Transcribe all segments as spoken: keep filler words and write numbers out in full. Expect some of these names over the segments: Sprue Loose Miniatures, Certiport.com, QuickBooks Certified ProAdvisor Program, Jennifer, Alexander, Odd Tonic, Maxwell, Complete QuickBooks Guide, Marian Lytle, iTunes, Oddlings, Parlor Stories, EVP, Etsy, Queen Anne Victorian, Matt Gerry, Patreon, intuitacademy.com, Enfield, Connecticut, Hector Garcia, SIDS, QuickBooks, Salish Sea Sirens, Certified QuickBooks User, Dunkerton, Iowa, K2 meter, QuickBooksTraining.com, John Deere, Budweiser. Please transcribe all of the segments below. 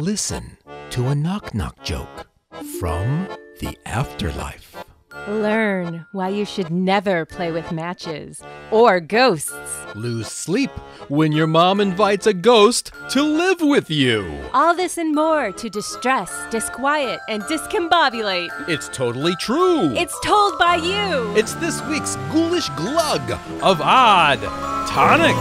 Listen to a knock-knock joke from the afterlife. Learn why you should never play with matches or ghosts. Lose sleep when your mom invites a ghost to live with you. All this and more to distress, disquiet, and discombobulate. It's totally true. It's told by you. It's this week's ghoulish glug of Odd Tonic.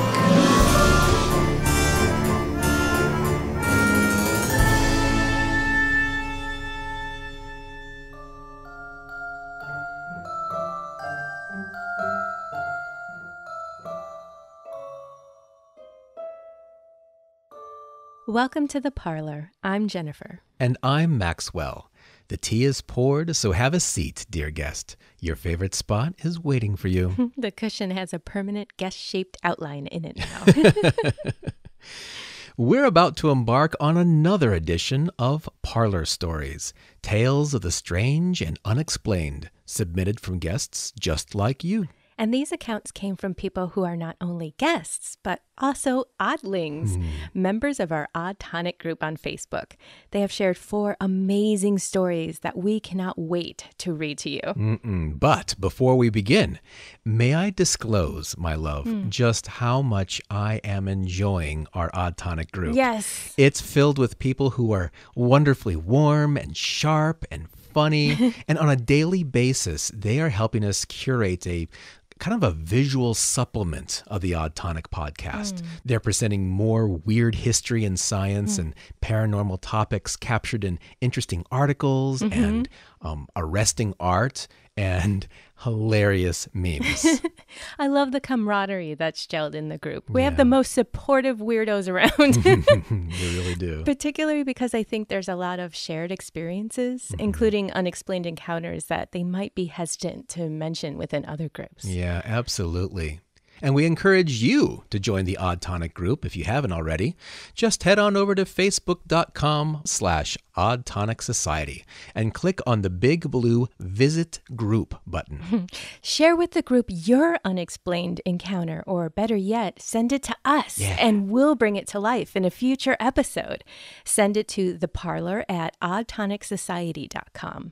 Welcome to the parlor. I'm Jennifer. And I'm Maxwell. The tea is poured, so have a seat, dear guest. Your favorite spot is waiting for you. The cushion has a permanent guest-shaped outline in it now. We're about to embark on another edition of Parlor Stories, tales of the strange and unexplained, submitted from guests just like you. And these accounts came from people who are not only guests, but also oddlings, mm. members of our Odd Tonic group on Facebook. They have shared four amazing stories that we cannot wait to read to you. Mm-mm. But before we begin, may I disclose, my love, mm. just how much I am enjoying our Odd Tonic group. Yes. It's filled with people who are wonderfully warm and sharp and funny. And on a daily basis, they are helping us curate a kind of a visual supplement of the Odd Tonic podcast. Mm. They're presenting more weird history and science mm. and paranormal topics captured in interesting articles mm-hmm. and um, arresting art and hilarious memes. I love the camaraderie that's gelled in the group. We yeah. have the most supportive weirdos around. We really do. Particularly because I think there's a lot of shared experiences, mm-hmm. including unexplained encounters that they might be hesitant to mention within other groups. Yeah, absolutely. And we encourage you to join the Odd Tonic group if you haven't already. Just head on over to facebook.com slash Odd Tonic Society and click on the big blue Visit Group button. Share with the group your unexplained encounter, or better yet, send it to us yeah. and we'll bring it to life in a future episode. Send it to theparlor at odd tonic society dot com.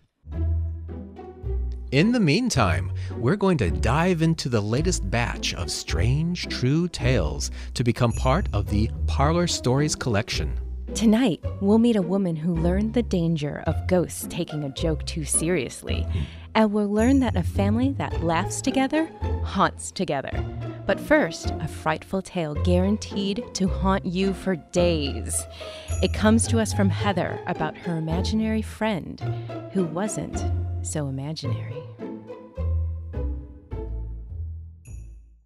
In the meantime, we're going to dive into the latest batch of strange, true tales to become part of the Parlor Stories collection. Tonight, we'll meet a woman who learned the danger of ghosts taking a joke too seriously. And we'll learn that a family that laughs together haunts together. But first, a frightful tale guaranteed to haunt you for days. It comes to us from Heather about her imaginary friend who wasn't so imaginary.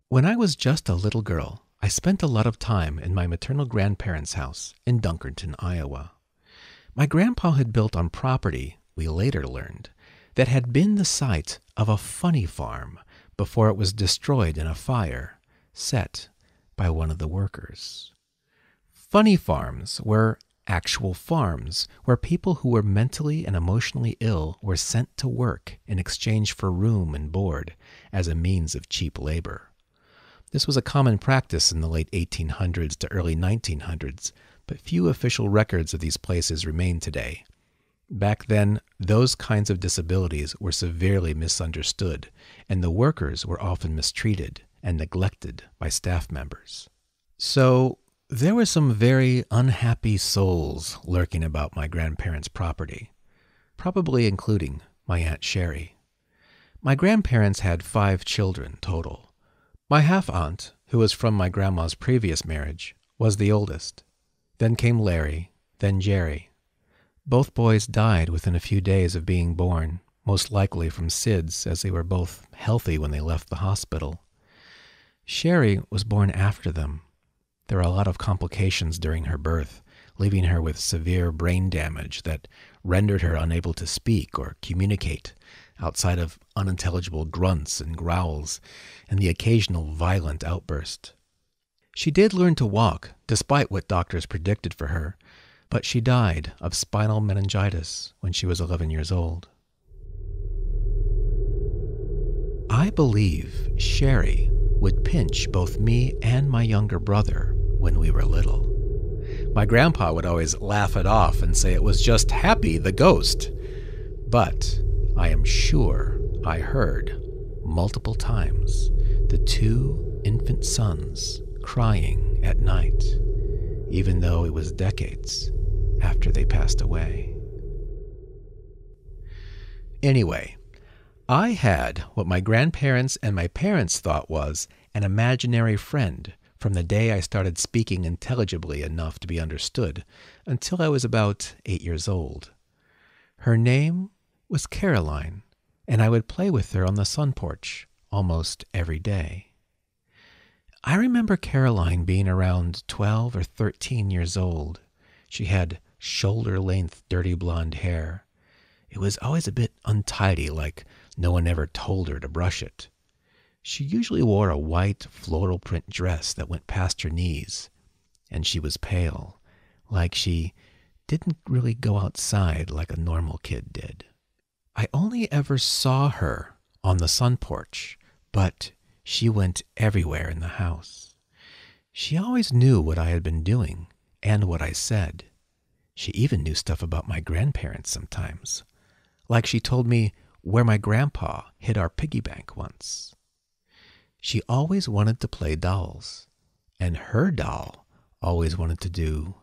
When I was just a little girl, I spent a lot of time in my maternal grandparents' house in Dunkerton, Iowa. My grandpa had built on property, we later learned, that had been the site of a funny farm before it was destroyed in a fire set by one of the workers. Funny farms were actual farms where people who were mentally and emotionally ill were sent to work in exchange for room and board as a means of cheap labor. This was a common practice in the late eighteen hundreds to early nineteen hundreds, but few official records of these places remain today. Back then, those kinds of disabilities were severely misunderstood, and the workers were often mistreated and neglected by staff members. So, there were some very unhappy souls lurking about my grandparents' property, probably including my Aunt Sherry. My grandparents had five children total. My half-aunt, who was from my grandma's previous marriage, was the oldest. Then came Larry, then Jerry. Both boys died within a few days of being born, most likely from S I D S, as they were both healthy when they left the hospital. Sherry was born after them. There were a lot of complications during her birth, leaving her with severe brain damage that rendered her unable to speak or communicate, outside of unintelligible grunts and growls and the occasional violent outburst. She did learn to walk, despite what doctors predicted for her, but she died of spinal meningitis when she was eleven years old. I believe Sherry would pinch both me and my younger brother when we were little. My grandpa would always laugh it off and say it was just Happy the ghost. But I am sure I heard multiple times the two infant sons crying at night, even though it was decades after they passed away. Anyway, I had what my grandparents and my parents thought was an imaginary friend from the day I started speaking intelligibly enough to be understood until I was about eight years old. Her name was Caroline, and I would play with her on the sun porch almost every day. I remember Caroline being around twelve or thirteen years old. She had shoulder-length dirty blonde hair. It was always a bit untidy, like no one ever told her to brush it. She usually wore a white floral print dress that went past her knees, and she was pale, like she didn't really go outside like a normal kid did. I only ever saw her on the sun porch, but she went everywhere in the house. She always knew what I had been doing and what I said. She even knew stuff about my grandparents sometimes. Like she told me where my grandpa hid our piggy bank once. She always wanted to play dolls, and her doll always wanted to do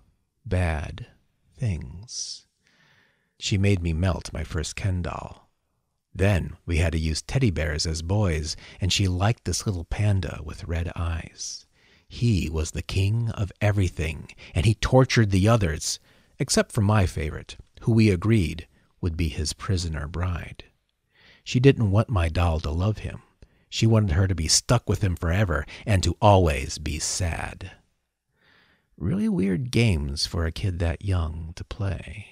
bad things. She made me melt my first Ken doll. Then we had to use teddy bears as boys, and she liked this little panda with red eyes. He was the king of everything, and he tortured the others, except for my favorite, who we agreed would be his prisoner bride. She didn't want my doll to love him. She wanted her to be stuck with him forever and to always be sad. Really weird games for a kid that young to play.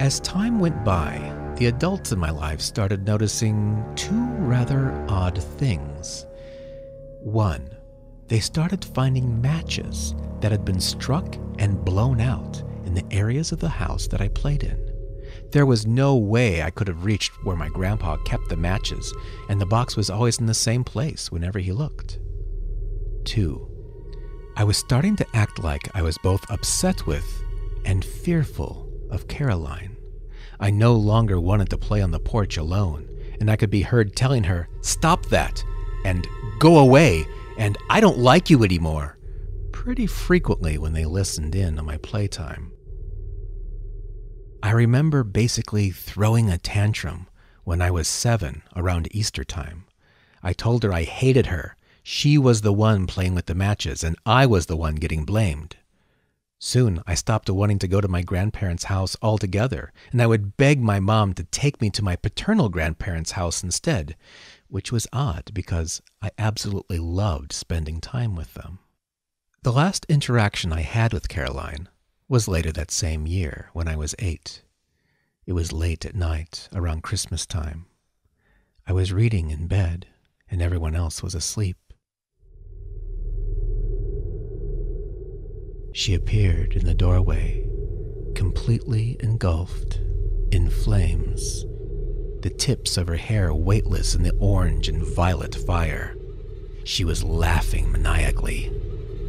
As time went by, the adults in my life started noticing two rather odd things. One, they started finding matches that had been struck and blown out in the areas of the house that I played in. There was no way I could have reached where my grandpa kept the matches, and the box was always in the same place whenever he looked. Two, I was starting to act like I was both upset with and fearful of Caroline. I no longer wanted to play on the porch alone, and I could be heard telling her, "Stop that," and "Go away," and "I don't like you anymore," pretty frequently when they listened in on my playtime. I remember basically throwing a tantrum when I was seven around Easter time. I told her I hated her. She was the one playing with the matches, and I was the one getting blamed. Soon, I stopped wanting to go to my grandparents' house altogether, and I would beg my mom to take me to my paternal grandparents' house instead, which was odd because I absolutely loved spending time with them. The last interaction I had with Caroline was later that same year when I was eight. It was late at night, around Christmas time. I was reading in bed, and everyone else was asleep. She appeared in the doorway, completely engulfed in flames, the tips of her hair weightless in the orange and violet fire. She was laughing maniacally,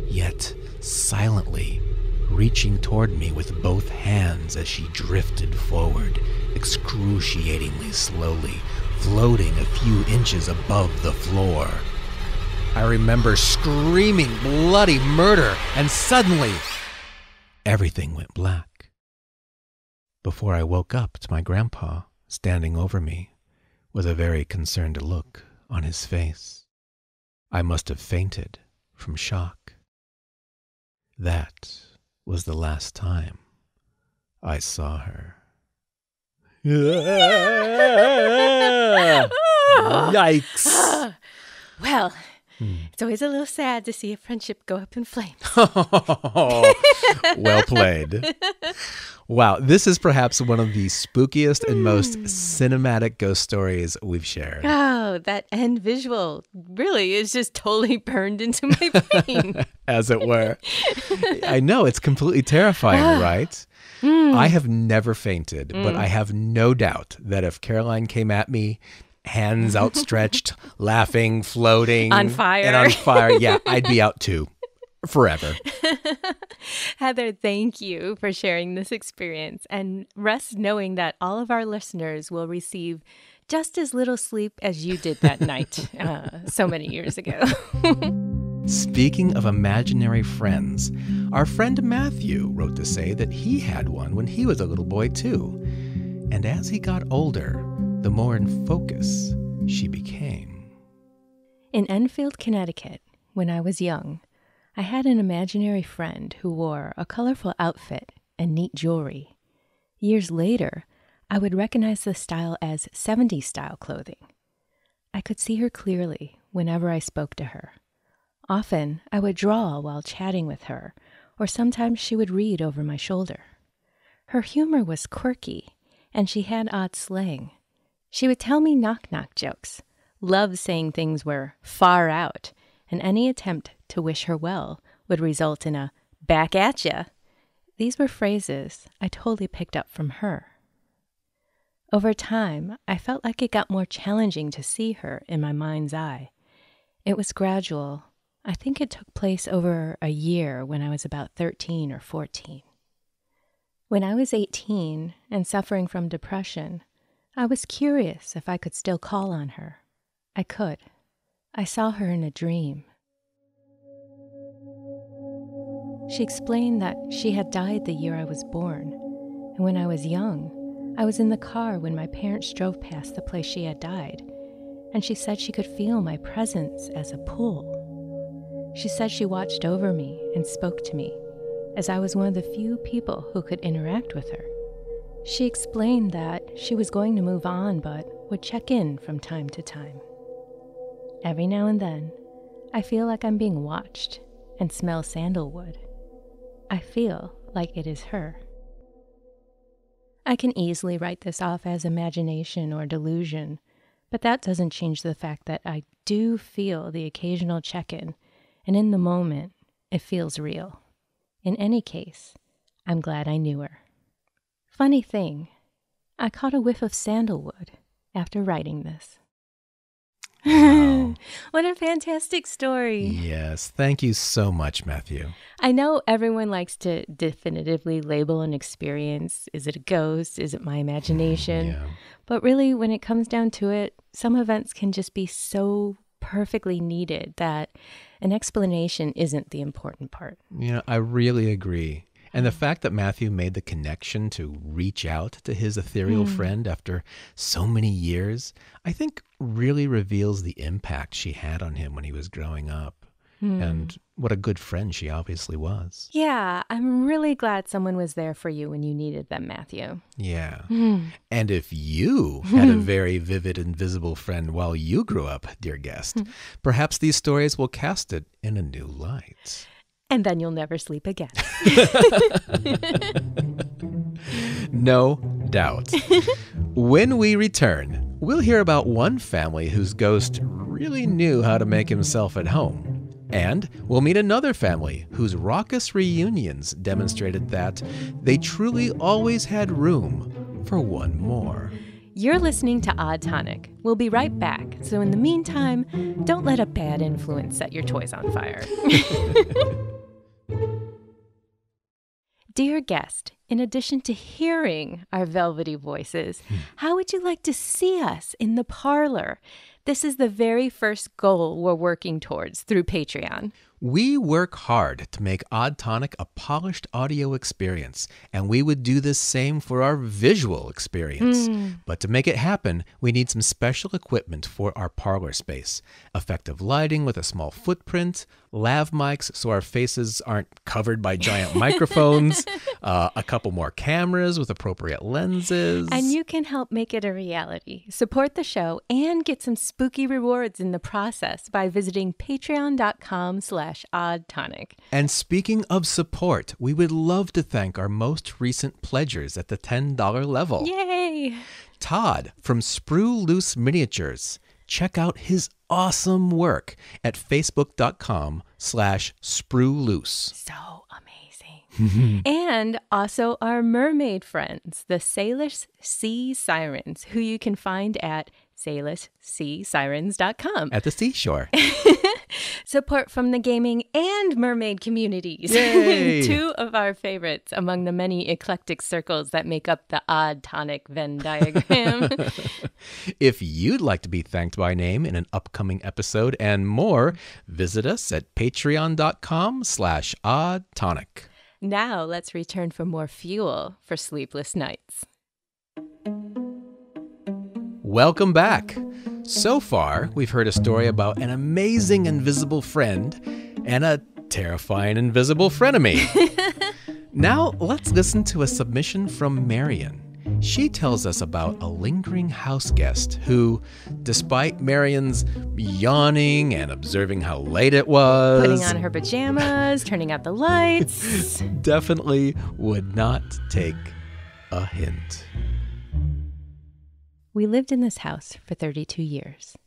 yet silently reaching toward me with both hands as she drifted forward, excruciatingly slowly, floating a few inches above the floor. I remember screaming bloody murder, and suddenly, everything went black. Before I woke up to my grandpa standing over me with a very concerned look on his face. I must have fainted from shock. That was the last time I saw her. Yikes! Well... It's always a little sad to see a friendship go up in flames. Well played. Wow, this is perhaps one of the spookiest and most cinematic ghost stories we've shared. Oh, that end visual really is just totally burned into my brain. As it were. I know, it's completely terrifying, right? Mm. I have never fainted, mm. but I have no doubt that if Caroline came at me, hands outstretched, laughing, floating. On fire. And on fire. Yeah, I'd be out too. forever. Heather, thank you for sharing this experience, and rest knowing that all of our listeners will receive just as little sleep as you did that night uh, so many years ago. Speaking of imaginary friends, our friend Matthew wrote to say that he had one when he was a little boy too. And as he got older, the more in focus she became. In Enfield, Connecticut, when I was young, I had an imaginary friend who wore a colorful outfit and neat jewelry. Years later, I would recognize the style as seventies style clothing. I could see her clearly whenever I spoke to her. Often, I would draw while chatting with her, or sometimes she would read over my shoulder. Her humor was quirky, and she had odd slang. She would tell me knock-knock jokes, loved saying things were far out, and any attempt to wish her well would result in a back at ya. These were phrases I totally picked up from her. Over time, I felt like it got more challenging to see her in my mind's eye. It was gradual. I think it took place over a year when I was about thirteen or fourteen. When I was eighteen and suffering from depression, I was curious if I could still call on her. I could. I saw her in a dream. She explained that she had died the year I was born, and when I was young, I was in the car when my parents drove past the place she had died, and she said she could feel my presence as a pull. She said she watched over me and spoke to me, as I was one of the few people who could interact with her. She explained that she was going to move on, but would check in from time to time. Every now and then, I feel like I'm being watched and smell sandalwood. I feel like it is her. I can easily write this off as imagination or delusion, but that doesn't change the fact that I do feel the occasional check-in. And in the moment, it feels real. In any case, I'm glad I knew her. Funny thing, I caught a whiff of sandalwood after writing this. Wow. What a fantastic story. Yes, thank you so much, Matthew. I know everyone likes to definitively label an experience. Is it a ghost? Is it my imagination? Yeah. But really, when it comes down to it, some events can just be so perfectly needed that an explanation isn't the important part. Yeah, you know, I really agree. And the fact that Matthew made the connection to reach out to his ethereal mm. friend after so many years, I think really reveals the impact she had on him when he was growing up. Mm. And what a good friend she obviously was. Yeah, I'm really glad someone was there for you when you needed them, Matthew. Yeah. Mm. And if you had a very vivid and visible friend while you grew up, dear guest, perhaps these stories will cast it in a new light. And then you'll never sleep again. No doubt. When we return, we'll hear about one family whose ghost really knew how to make himself at home. And we'll meet another family whose raucous reunions demonstrated that they truly always had room for one more. You're listening to Odd Tonic. We'll be right back. So in the meantime, don't let a bad influence set your toys on fire. Dear guest, in addition to hearing our velvety voices, how would you like to see us in the parlor? This is the very first goal we're working towards through Patreon. We work hard to make Odd Tonic a polished audio experience, and we would do the same for our visual experience. Mm. But to make it happen, we need some special equipment for our parlor space. Effective lighting with a small footprint, lav mics so our faces aren't covered by giant microphones, uh, a couple more cameras with appropriate lenses. And you can help make it a reality. Support the show and get some spooky rewards in the process by visiting patreon.com slash Odd Tonic. And speaking of support, we would love to thank our most recent pledgers at the ten dollar level. Yay! Todd from Sprue Loose Miniatures. Check out his awesome work at facebook.com slash sprueloose. So amazing. And also our mermaid friends, the Salish Sea Sirens, who you can find at salish sea sirens dot com. At the seashore. Support from the gaming and mermaid communities. Two of our favorites among the many eclectic circles that make up the Odd Tonic Venn diagram. If you'd like to be thanked by name in an upcoming episode and more, visit us at patreon.com slash odd tonic. Now let's return for more fuel for sleepless nights. Welcome back. So far, we've heard a story about an amazing invisible friend and a terrifying invisible frenemy. Now, let's listen to a submission from Marion. She tells us about a lingering house guest who, despite Marion's yawning and observing how late it was, putting on her pajamas, turning out the lights, definitely would not take a hint. We lived in this house for thirty-two years.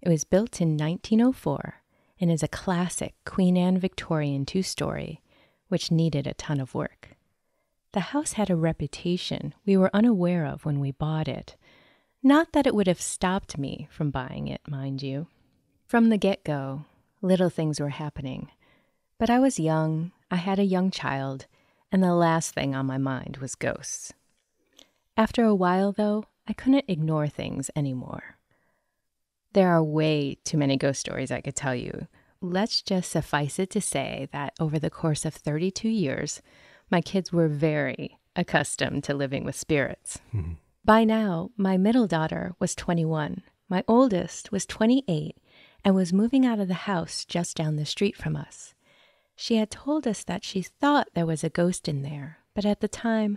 It was built in nineteen oh four and is a classic Queen Anne Victorian two-story, which needed a ton of work. The house had a reputation we were unaware of when we bought it. Not that it would have stopped me from buying it, mind you. From the get-go, little things were happening. But I was young, I had a young child, and the last thing on my mind was ghosts. After a while, though, I couldn't ignore things anymore. There are way too many ghost stories I could tell you. Let's just suffice it to say that over the course of thirty-two years, my kids were very accustomed to living with spirits. Hmm. By now, my middle daughter was twenty-one, my oldest was twenty-eight, and was moving out of the house just down the street from us. She had told us that she thought there was a ghost in there, but at the time,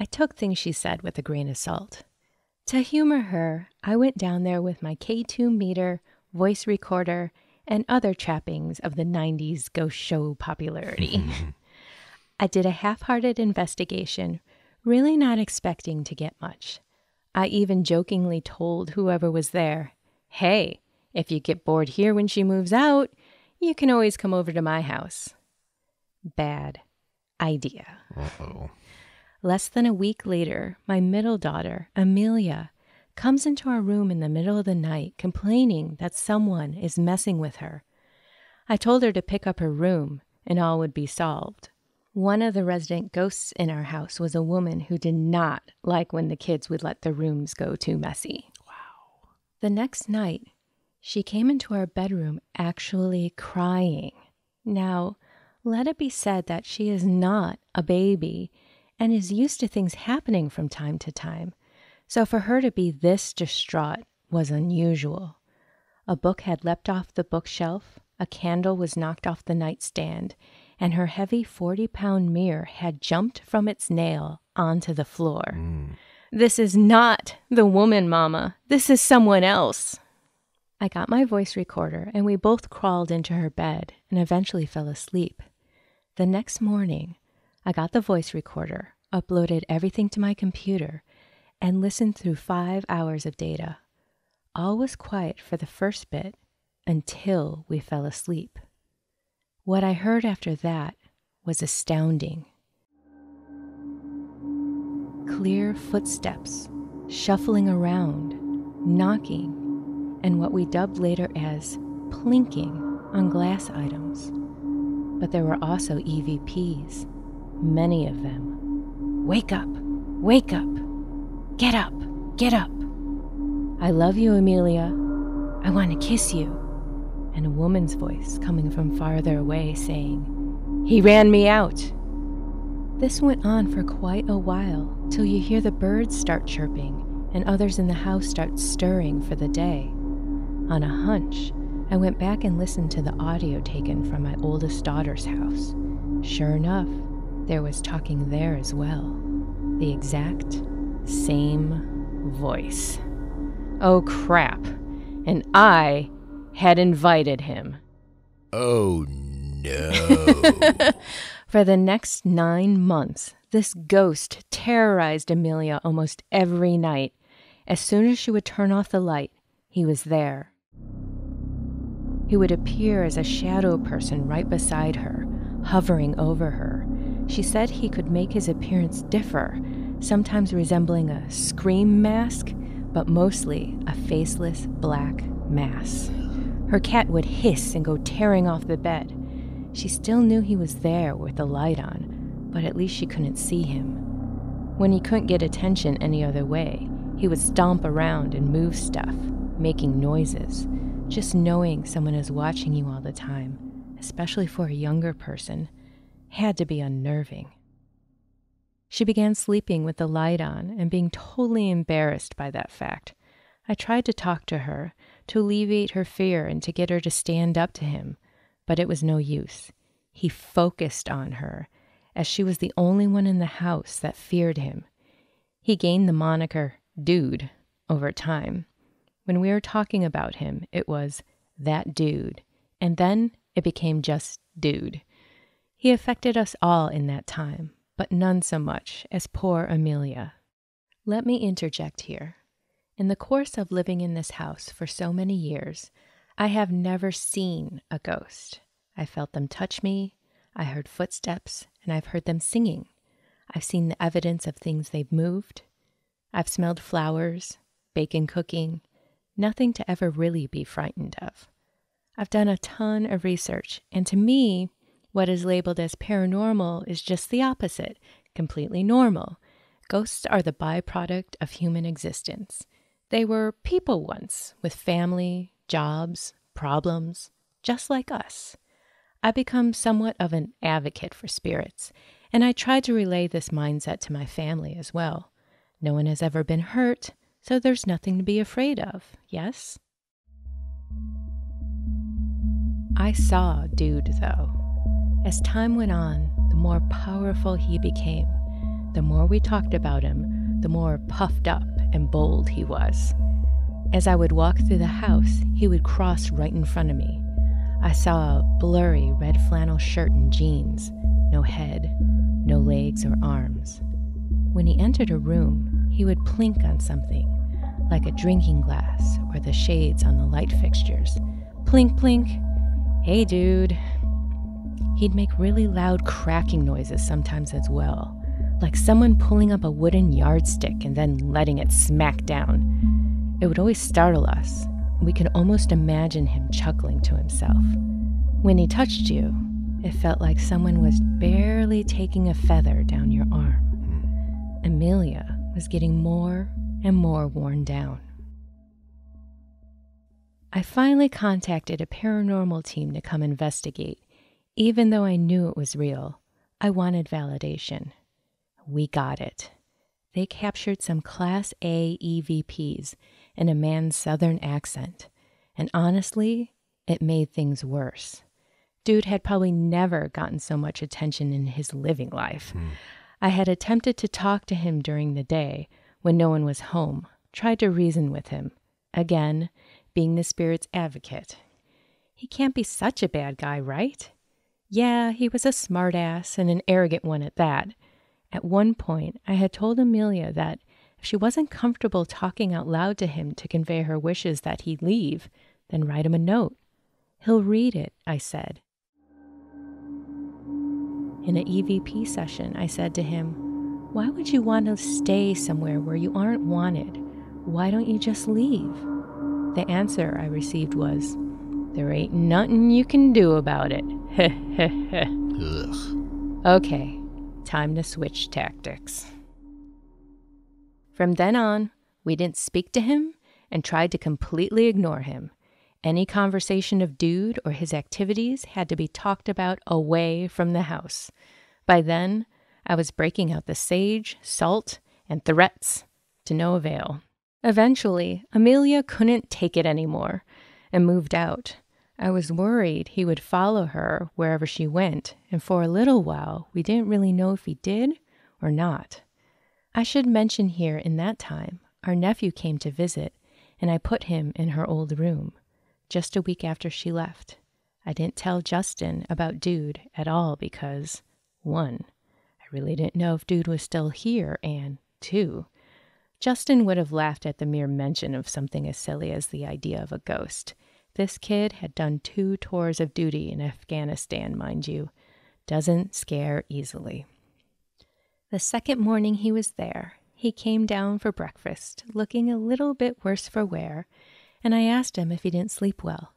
I took things she said with a grain of salt. To humor her, I went down there with my K two meter, voice recorder, and other trappings of the nineties ghost show popularity. I did a half-hearted investigation, really not expecting to get much. I even jokingly told whoever was there, "Hey, if you get bored here when she moves out, you can always come over to my house." Bad idea. Uh-oh. Less than a week later, my middle daughter, Amelia, comes into our room in the middle of the night complaining that someone is messing with her. I told her to pick up her room and all would be solved. One of the resident ghosts in our house was a woman who did not like when the kids would let their rooms go too messy. Wow. The next night, she came into our bedroom actually crying. Now, let it be said that she is not a baby and is used to things happening from time to time, so for her to be this distraught was unusual. A book had leapt off the bookshelf, a candle was knocked off the nightstand, and her heavy forty-pound mirror had jumped from its nail onto the floor. Mm. This is not the woman, Mama. This is someone else. I got my voice recorder, and we both crawled into her bed and eventually fell asleep. The next morning, I got the voice recorder, uploaded everything to my computer, and listened through five hours of data. All was quiet for the first bit until we fell asleep. What I heard after that was astounding. Clear footsteps, shuffling around, knocking, and what we dubbed later as plinking on glass items. But there were also E V Ps. Many of them. "Wake up! Wake up! Get up! Get up! I love you, Amelia. I want to kiss you." And a woman's voice coming from farther away saying, "He ran me out." This went on for quite a while, till you hear the birds start chirping and others in the house start stirring for the day. On a hunch, I went back and listened to the audio taken from my oldest daughter's house. Sure enough, there was talking there as well. The exact same voice. "Oh, crap. And I had invited him." Oh, no. For the next nine months, this ghost terrorized Amelia almost every night. As soon as she would turn off the light, he was there. He would appear as a shadow person right beside her, hovering over her. She said he could make his appearance differ, sometimes resembling a scream mask, but mostly a faceless black mass. Her cat would hiss and go tearing off the bed. She still knew he was there with the light on, but at least she couldn't see him. When he couldn't get attention any other way, he would stomp around and move stuff, making noises. Just knowing someone is watching you all the time, especially for a younger person, had to be unnerving. She began sleeping with the light on and being totally embarrassed by that fact. I tried to talk to her, to alleviate her fear and to get her to stand up to him, but it was no use. He focused on her, as she was the only one in the house that feared him. He gained the moniker, Dude, over time. When we were talking about him, it was, that dude, and then it became just Dude. He affected us all in that time, but none so much as poor Amelia. Let me interject here. In the course of living in this house for so many years, I have never seen a ghost. I felt them touch me, I heard footsteps, and I've heard them singing. I've seen the evidence of things they've moved. I've smelled flowers, bacon cooking, nothing to ever really be frightened of. I've done a ton of research, and to me, what is labeled as paranormal is just the opposite, completely normal. Ghosts are the byproduct of human existence. They were people once, with family, jobs, problems, just like us. I become somewhat of an advocate for spirits, and I try to relay this mindset to my family as well. No one has ever been hurt, so there's nothing to be afraid of, yes? I saw Dude, though. As time went on, the more powerful he became, the more we talked about him, the more puffed up and bold he was. As I would walk through the house, he would cross right in front of me. I saw a blurry red flannel shirt and jeans, no head, no legs or arms. When he entered a room, he would plink on something, like a drinking glass or the shades on the light fixtures. Plink, plink. Hey, dude. He'd make really loud cracking noises sometimes as well, like someone pulling up a wooden yardstick and then letting it smack down. It would always startle us, and we could almost imagine him chuckling to himself. When he touched you, it felt like someone was barely taking a feather down your arm. Amelia was getting more and more worn down. I finally contacted a paranormal team to come investigate. Even though I knew it was real, I wanted validation. We got it. They captured some Class A E V Ps in a man's southern accent, and honestly, it made things worse. Dude had probably never gotten so much attention in his living life. Mm. I had attempted to talk to him during the day when no one was home, tried to reason with him, again, being the spirit's advocate. He can't be such a bad guy, right? Yeah, he was a smartass and an arrogant one at that. At one point, I had told Amelia that if she wasn't comfortable talking out loud to him to convey her wishes that he leave, then write him a note. He'll read it, I said. In an E V P session, I said to him, "Why would you want to stay somewhere where you aren't wanted? Why don't you just leave?" The answer I received was, "There ain't nothing you can do about it." Ugh. Okay, time to switch tactics. From then on, we didn't speak to him and tried to completely ignore him. Any conversation of Dude or his activities had to be talked about away from the house. By then, I was breaking out the sage, salt, and threats to no avail. Eventually, Amelia couldn't take it anymore and moved out. I was worried he would follow her wherever she went, and for a little while, we didn't really know if he did or not. I should mention here in that time, our nephew came to visit, and I put him in her old room, just a week after she left. I didn't tell Justin about Dude at all because, one, I really didn't know if Dude was still here, and two, Justin would have laughed at the mere mention of something as silly as the idea of a ghost. This kid had done two tours of duty in Afghanistan, mind you. Doesn't scare easily. The second morning he was there, he came down for breakfast, looking a little bit worse for wear, and I asked him if he didn't sleep well.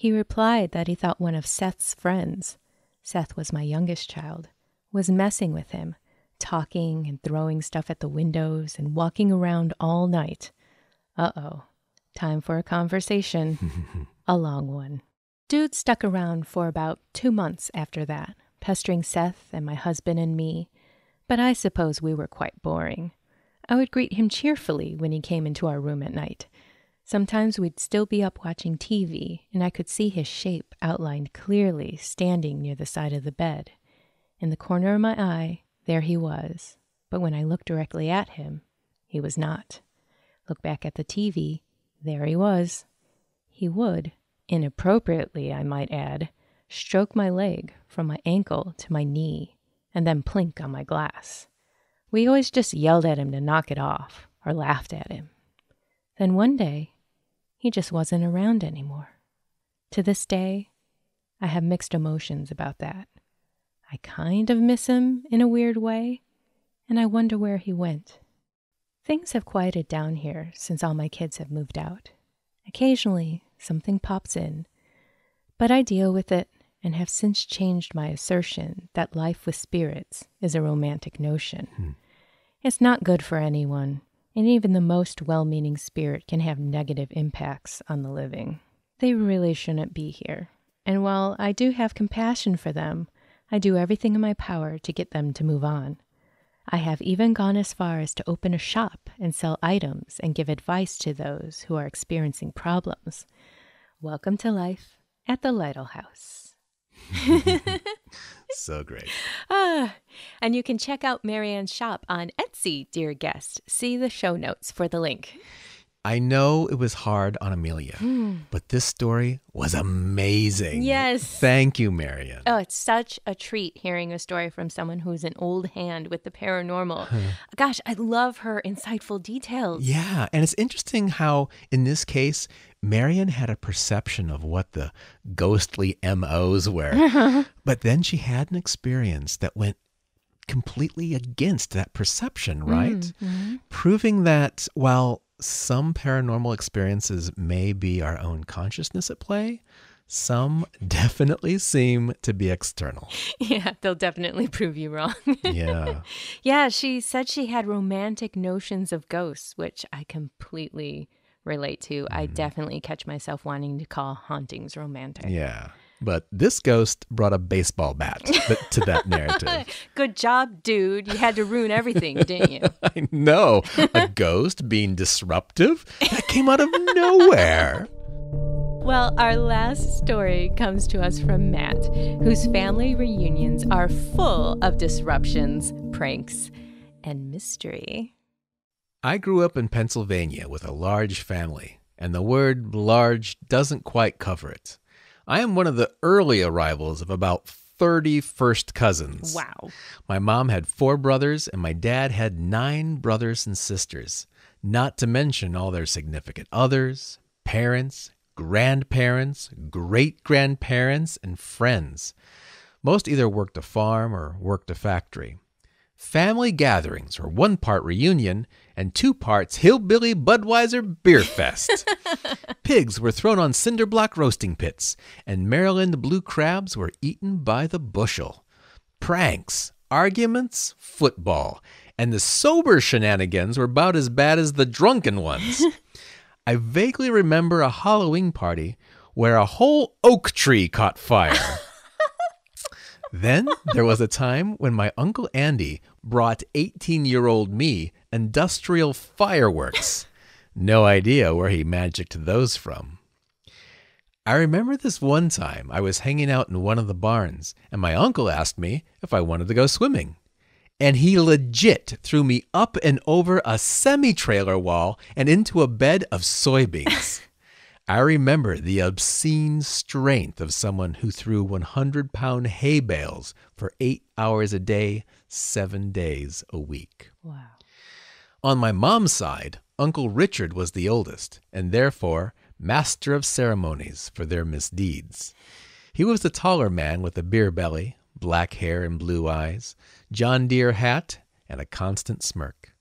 He replied that he thought one of Seth's friends, Seth was my youngest child, was messing with him, talking and throwing stuff at the windows and walking around all night. Uh-oh, time for a conversation. A long one. Dude stuck around for about two months after that, pestering Seth and my husband and me, but I suppose we were quite boring. I would greet him cheerfully when he came into our room at night. Sometimes we'd still be up watching T V, and I could see his shape outlined clearly standing near the side of the bed. In the corner of my eye, there he was, but when I looked directly at him, he was not. Look back at the T V, there he was. He would, inappropriately I might add, stroke my leg from my ankle to my knee, and then plink on my glass. We always just yelled at him to knock it off, or laughed at him. Then one day, he just wasn't around anymore. To this day, I have mixed emotions about that. I kind of miss him in a weird way, and I wonder where he went. Things have quieted down here since all my kids have moved out. Occasionally, something pops in, but I deal with it and have since changed my assertion that life with spirits is a romantic notion. Hmm. It's not good for anyone, and even the most well-meaning spirit can have negative impacts on the living. They really shouldn't be here, and while I do have compassion for them, I do everything in my power to get them to move on. I have even gone as far as to open a shop and sell items and give advice to those who are experiencing problems. Welcome to life at the Lighthouse. So great. Ah, and you can check out Marianne's shop on Etsy, dear guest. See the show notes for the link. I know it was hard on Amelia, mm. but this story was amazing. Yes. Thank you, Marianne. Oh, it's such a treat hearing a story from someone who's an old hand with the paranormal. Huh. Gosh, I love her insightful details. Yeah, and it's interesting how, in this case, Marianne had a perception of what the ghostly M Os were, but then she had an experience that went completely against that perception, right? Mm-hmm. Proving that while some paranormal experiences may be our own consciousness at play, some definitely seem to be external. Yeah, they'll definitely prove you wrong. Yeah. Yeah, she said she had romantic notions of ghosts, which I completely relate to. Mm-hmm. I definitely catch myself wanting to call hauntings romantic. Yeah. But this ghost brought a baseball bat to that narrative. Good job, dude. You had to ruin everything, didn't you? I know. A ghost being disruptive? That came out of nowhere. Well, our last story comes to us from Matt, whose family reunions are full of disruptions, pranks, and mystery. I grew up in Pennsylvania with a large family, and the word large doesn't quite cover it. I am one of the early arrivals of about thirty first cousins. Wow. My mom had four brothers and my dad had nine brothers and sisters, not to mention all their significant others, parents, grandparents, great-grandparents, and friends. Most either worked a farm or worked a factory. Family gatherings were one part reunion and two parts hillbilly Budweiser beer fest. Pigs were thrown on cinder block roasting pits, and Maryland blue crabs were eaten by the bushel. Pranks, arguments, football, and the sober shenanigans were about as bad as the drunken ones. I vaguely remember a Halloween party where a whole oak tree caught fire. Then there was a time when my Uncle Andy brought eighteen-year-old me industrial fireworks. No idea where he magicked those from. I remember this one time I was hanging out in one of the barns, and my uncle asked me if I wanted to go swimming. And he legit threw me up and over a semi-trailer wall and into a bed of soybeans. I remember the obscene strength of someone who threw one hundred pound hay bales for eight hours a day, seven days a week. Wow. On my mom's side, Uncle Richard was the oldest, and therefore master of ceremonies for their misdeeds. He was the taller man with a beer belly, black hair and blue eyes, John Deere hat, and a constant smirk.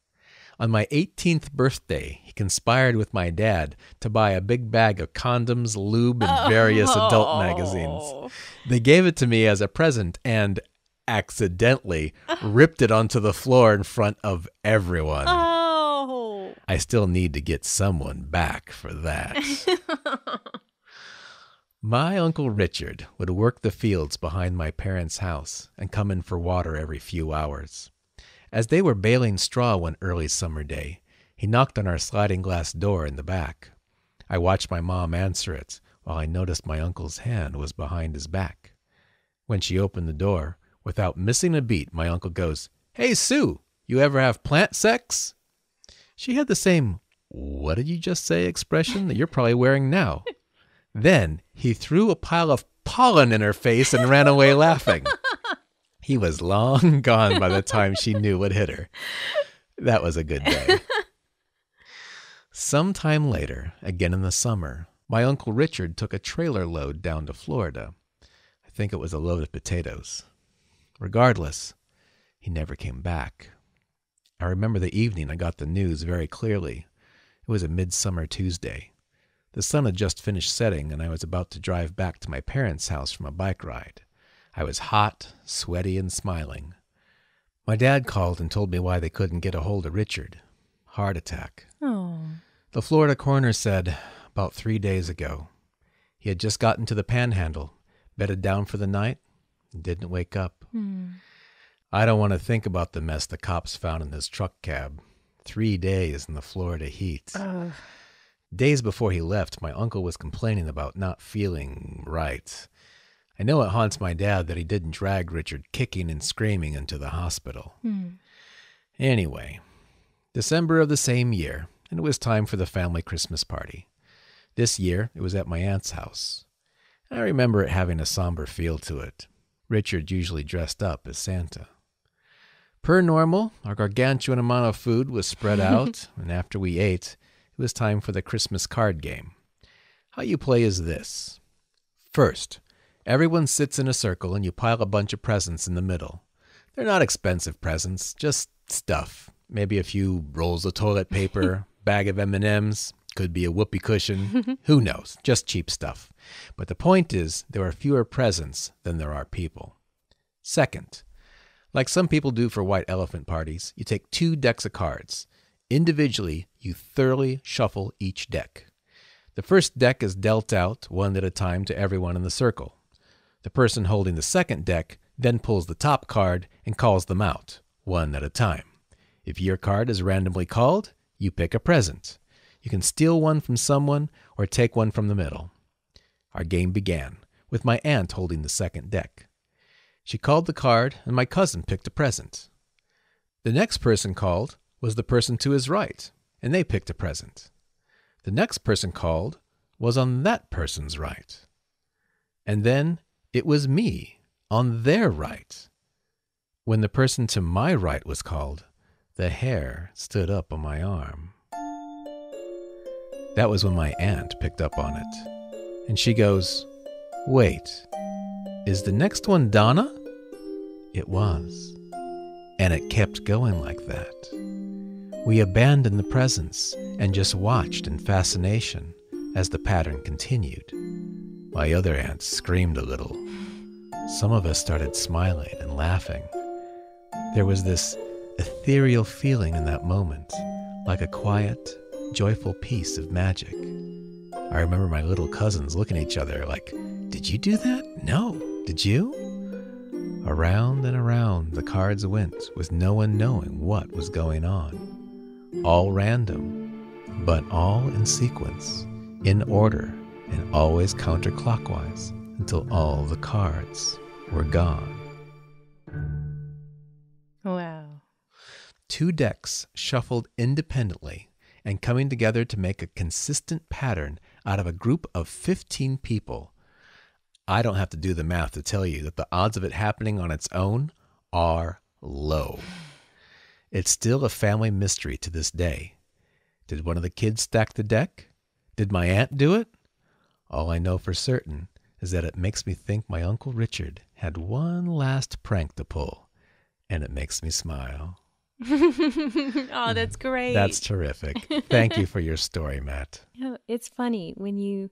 On my eighteenth birthday, he conspired with my dad to buy a big bag of condoms, lube, and various oh. adult magazines. They gave it to me as a present and accidentally ripped it onto the floor in front of everyone. Oh. I still need to get someone back for that. My Uncle Richard would work the fields behind my parents' house and come in for water every few hours. As they were baling straw one early summer day, he knocked on our sliding glass door in the back. I watched my mom answer it while I noticed my uncle's hand was behind his back. When she opened the door, without missing a beat, my uncle goes, "Hey, Sue, you ever have plant sex?" She had the same "what did you just say" expression that you're probably wearing now. Then he threw a pile of pollen in her face and ran away laughing. He was long gone by the time she knew what hit her. That was a good day. Sometime later, again in the summer, my Uncle Richard took a trailer load down to Florida. I think it was a load of potatoes. Regardless, he never came back. I remember the evening I got the news very clearly. It was a midsummer Tuesday. The sun had just finished setting, and I was about to drive back to my parents' house from a bike ride. I was hot, sweaty, and smiling. My dad called and told me why they couldn't get a hold of Richard. Heart attack. Oh. The Florida coroner said, about three days ago, he had just gotten to the panhandle, bedded down for the night, and didn't wake up. Mm. I don't want to think about the mess the cops found in his truck cab. Three days in the Florida heat. Ugh. Days before he left, my uncle was complaining about not feeling right. I know it haunts my dad that he didn't drag Richard kicking and screaming into the hospital. Hmm. Anyway, December of the same year, and it was time for the family Christmas party. This year, it was at my aunt's house. I remember it having a somber feel to it. Richard usually dressed up as Santa. Per normal, our gargantuan amount of food was spread out, and after we ate, it was time for the Christmas card game. How you play is this. First, everyone sits in a circle and you pile a bunch of presents in the middle. They're not expensive presents, just stuff. Maybe a few rolls of toilet paper, bag of M and M's, could be a whoopee cushion. Who knows? Just cheap stuff. But the point is, there are fewer presents than there are people. Second, like some people do for white elephant parties, you take two decks of cards. Individually, you thoroughly shuffle each deck. The first deck is dealt out one at a time to everyone in the circle. The person holding the second deck then pulls the top card and calls them out, one at a time. If your card is randomly called, you pick a present. You can steal one from someone or take one from the middle. Our game began, with my aunt holding the second deck. She called the card and my cousin picked a present. The next person called was the person to his right, and they picked a present. The next person called was on that person's right. And then it was me, on their right. When the person to my right was called, the hair stood up on my arm. That was when my aunt picked up on it. And she goes, "Wait, is the next one Donna?" It was. And it kept going like that. We abandoned the presents and just watched in fascination as the pattern continued. My other aunt screamed a little. Some of us started smiling and laughing. There was this ethereal feeling in that moment, like a quiet, joyful piece of magic. I remember my little cousins looking at each other like, "Did you do that? No, did you?" Around and around the cards went with no one knowing what was going on. All random, but all in sequence, in order, and always counterclockwise until all the cards were gone. Wow. Two decks shuffled independently and coming together to make a consistent pattern out of a group of fifteen people. I don't have to do the math to tell you that the odds of it happening on its own are low. It's still a family mystery to this day. Did one of the kids stack the deck? Did my aunt do it? All I know for certain is that it makes me think my Uncle Richard had one last prank to pull, and it makes me smile. Oh, that's great. That's terrific. Thank you for your story, Matt. You know, it's funny when you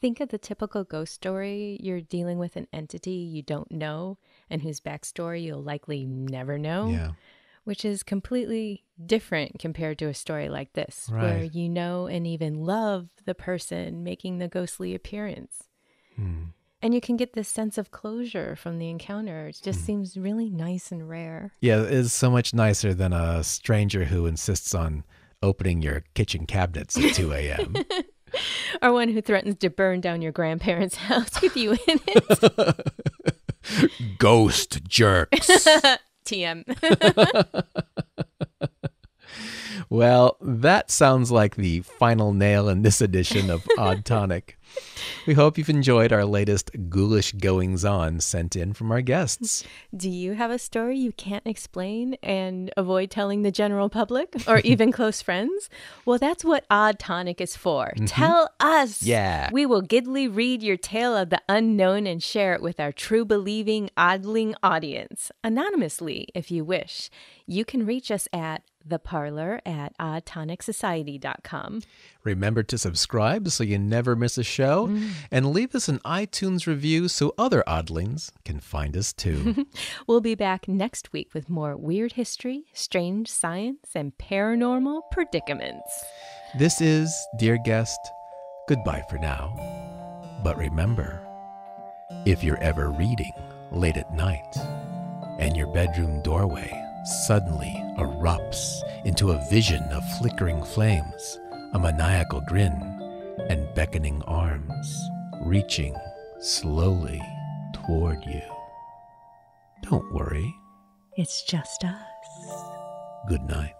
think of the typical ghost story, you're dealing with an entity you don't know and whose backstory you'll likely never know, yeah. which is completely different compared to a story like this, right. where you know and even love the person making the ghostly appearance. Hmm. And you can get this sense of closure from the encounter. It just mm. seems really nice and rare. Yeah, it is so much nicer than a stranger who insists on opening your kitchen cabinets at two a m Or one who threatens to burn down your grandparents' house with you in it. Ghost jerks. T M. Well, that sounds like the final nail in this edition of Odd Tonic. We hope you've enjoyed our latest ghoulish goings-on sent in from our guests. Do you have a story you can't explain and avoid telling the general public or even close friends? Well, that's what Odd Tonic is for. Mm-hmm. Tell us. Yeah. We will gidly read your tale of the unknown and share it with our true-believing, oddling audience. Anonymously, if you wish. You can reach us at the parlor at odd tonic society dot com. Remember to subscribe so you never miss a show, mm. and leave us an iTunes review so other oddlings can find us too. We'll be back next week with more weird history, strange science, and paranormal predicaments. This is Dear Guest. Goodbye for now. But remember, if you're ever reading late at night and your bedroom doorway suddenly erupts into a vision of flickering flames, a maniacal grin, and beckoning arms reaching slowly toward you, don't worry. It's just us. Good night.